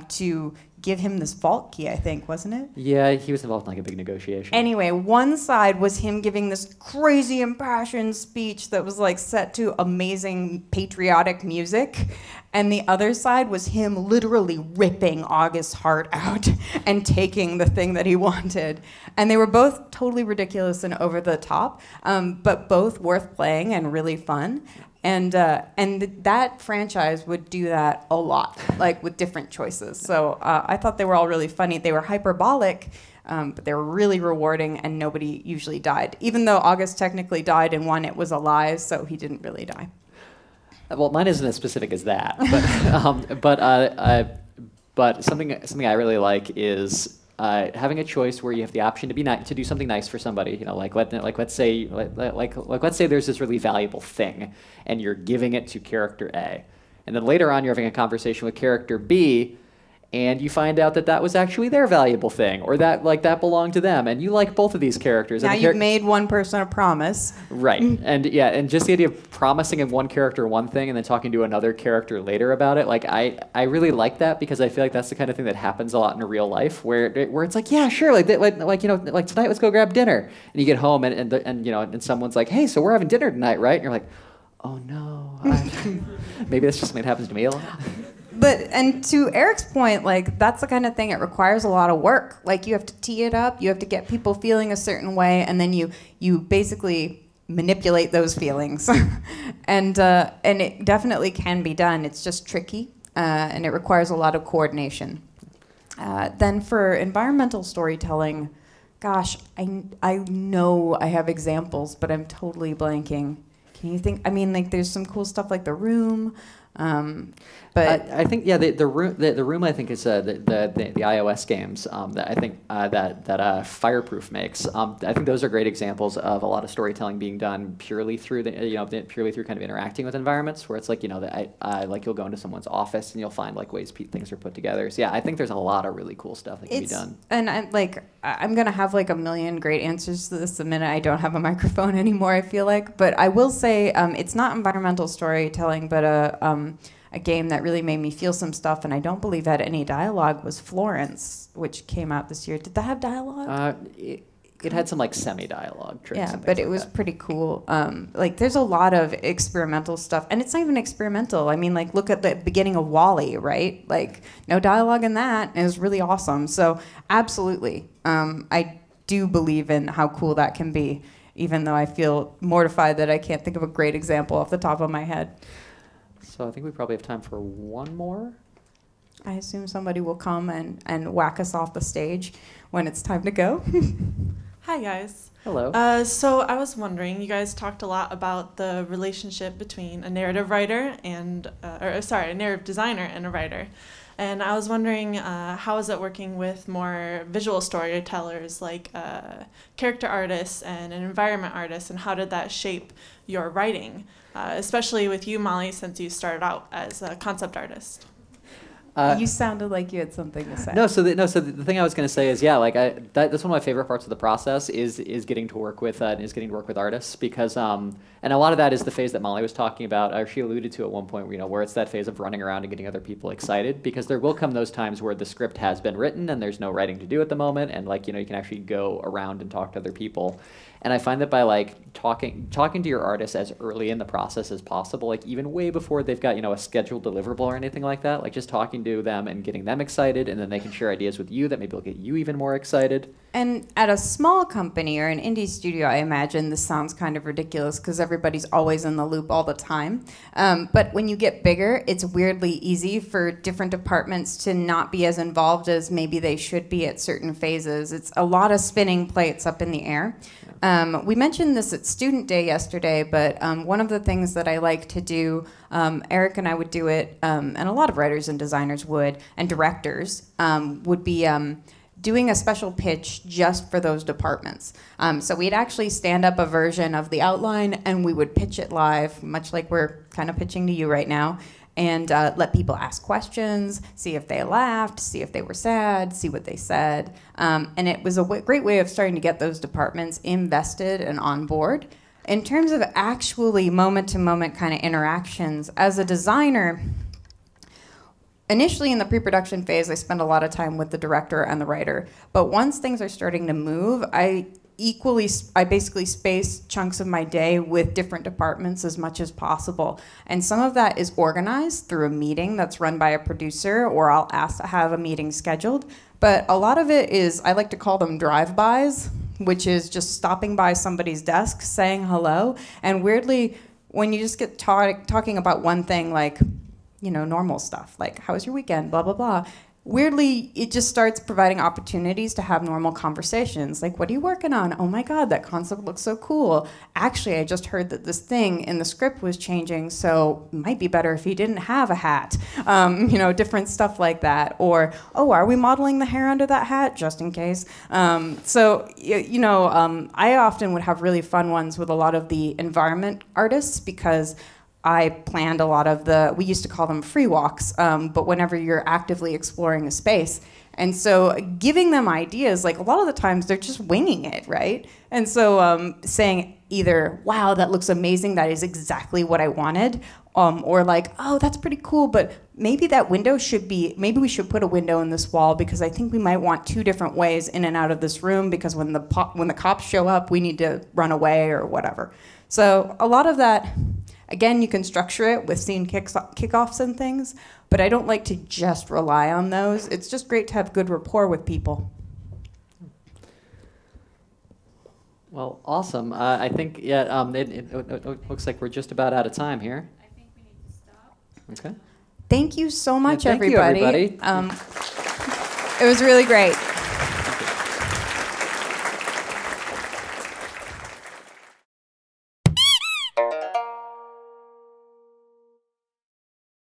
to give him this vault key, I think, wasn't it? Yeah, he was involved in like a big negotiation. Anyway, one side was him giving this crazy impassioned speech that was like set to amazing patriotic music, and the other side was him literally ripping August's heart out and taking the thing that he wanted. And they were both totally ridiculous and over the top, but both worth playing and really fun. And that franchise would do that a lot, like with different choices. So I thought they were all really funny. They were hyperbolic, but they were really rewarding, and nobody usually died. Even though August technically died in one, it was a lie, so he didn't really die. Well, mine isn't as specific as that, but but something I really like is having a choice where you have the option to be nice, to do something nice for somebody, you know, let's say there's this really valuable thing, and you're giving it to character A, and then later on you're having a conversation with character B, and you find out that that was actually their valuable thing, or that like that belonged to them, and you like both of these characters. Now you've made one person a promise, right? And yeah, and just the idea of promising in one character one thing and then talking to another character later about it, like I really like that, because I feel like that's the kind of thing that happens a lot in real life, where it's like, yeah, sure, like you know, like tonight let's go grab dinner, and you get home and you know, and someone's like, hey, so we're having dinner tonight, right? And you're like, oh no, maybe that's just something that happens to me a lot. But, and to Eric's point, like, that's the kind of thing, it requires a lot of work. Like, you have to tee it up, you have to get people feeling a certain way, and then you basically manipulate those feelings. And it definitely can be done. It's just tricky, and it requires a lot of coordination. Then for environmental storytelling, gosh, I know I have examples, but I'm totally blanking. Can you think? I mean, like, there's some cool stuff like The Room. But I think, yeah, the room I think is the iOS games that I think that Fireproof makes. I think those are great examples of a lot of storytelling being done purely through purely through kind of interacting with environments, where it's like, you know, like you'll go into someone's office and you'll find like ways things are put together. So yeah, I think there's a lot of really cool stuff that can be done. And I'm gonna have like a million great answers to this the minute I don't have a microphone anymore, I feel like, but I will say it's not environmental storytelling, but a game that really made me feel some stuff, and I don't believe had any dialogue, was Florence, which came out this year. Did that have dialogue? It had some like semi-dialogue tricks. Yeah, but it was pretty cool. Like, there's a lot of experimental stuff, and it's not even experimental. I mean, like, look at the beginning of Wall-E, right? Like, no dialogue in that, and it was really awesome. So absolutely, I do believe in how cool that can be. even though I feel mortified that I can't think of a great example off the top of my head. So I think we probably have time for one more. I assume somebody will come and whack us off the stage when it's time to go. Hi, guys. Hello. So I was wondering, you guys talked a lot about the relationship between a narrative writer and, a narrative designer and a writer. And I was wondering, how is it working with more visual storytellers, like character artists and an environment artist, and how did that shape your writing, especially with you, Molly, since you started out as a concept artist? You sounded like you had something to say. No, so the thing I was going to say is, yeah, like that's one of my favorite parts of the process is getting to work with artists, because and a lot of that is the phase that Molly was talking about, or she alluded to at one point, where it's that phase of running around and getting other people excited, because there will come those times where the script has been written and there's no writing to do at the moment, and you can actually go around and talk to other people. And I find that by talking to your artists as early in the process as possible, even way before they've got a scheduled deliverable or anything like that, just talking to them and getting them excited, and then they can share ideas with you that maybe will get you even more excited. And at a small company or an indie studio, I imagine this sounds kind of ridiculous because everybody's always in the loop all the time. But when you get bigger, it's weirdly easy for different departments to not be as involved as maybe they should be at certain phases. It's a lot of spinning plates up in the air. We mentioned this at Student Day yesterday, but one of the things that I like to do, Eric and I would do it, and a lot of writers and designers would, and directors, would be doing a special pitch just for those departments. So we'd actually stand up a version of the outline, and we would pitch it live, much like we're kind of pitching to you right now, and let people ask questions, see if they laughed, see if they were sad, see what they said. And it was a great way of starting to get those departments invested and on board. In terms of actually moment-to-moment kind of interactions, as a designer, initially in the pre-production phase, I spend a lot of time with the director and the writer. But once things are starting to move, I basically space chunks of my day with different departments as much as possible. And some of that is organized through a meeting that's run by a producer, or I'll ask to have a meeting scheduled. But a lot of it is, I like to call them drive-bys, which is just stopping by somebody's desk, saying hello. And weirdly, when you just get talking about one thing, normal stuff, like, how was your weekend, blah, blah, blah. Weirdly, it just starts providing opportunities to have normal conversations. Like, what are you working on? Oh my God, that concept looks so cool. Actually, I just heard that this thing in the script was changing, so it might be better if he didn't have a hat. Different stuff like that. Or, oh, are we modeling the hair under that hat? Just in case. I often would have really fun ones with a lot of the environment artists, because I planned a lot of we used to call them free walks, but whenever you're actively exploring a space. And so giving them ideas, a lot of the times they're just winging it, right? And so saying either, wow, that looks amazing, that is exactly what I wanted, or oh, that's pretty cool, but maybe that window should be, maybe we should put a window in this wall, because I think we might want two different ways in and out of this room, because when the cops show up, we need to run away or whatever. So a lot of that. Again, you can structure it with scene kickoffs and things, but I don't like to just rely on those. It's just great to have good rapport with people. Well, awesome. I think, yeah, it looks like we're just about out of time here. I think we need to stop. Okay. Thank you so much, everybody. Thank you, everybody. It was really great.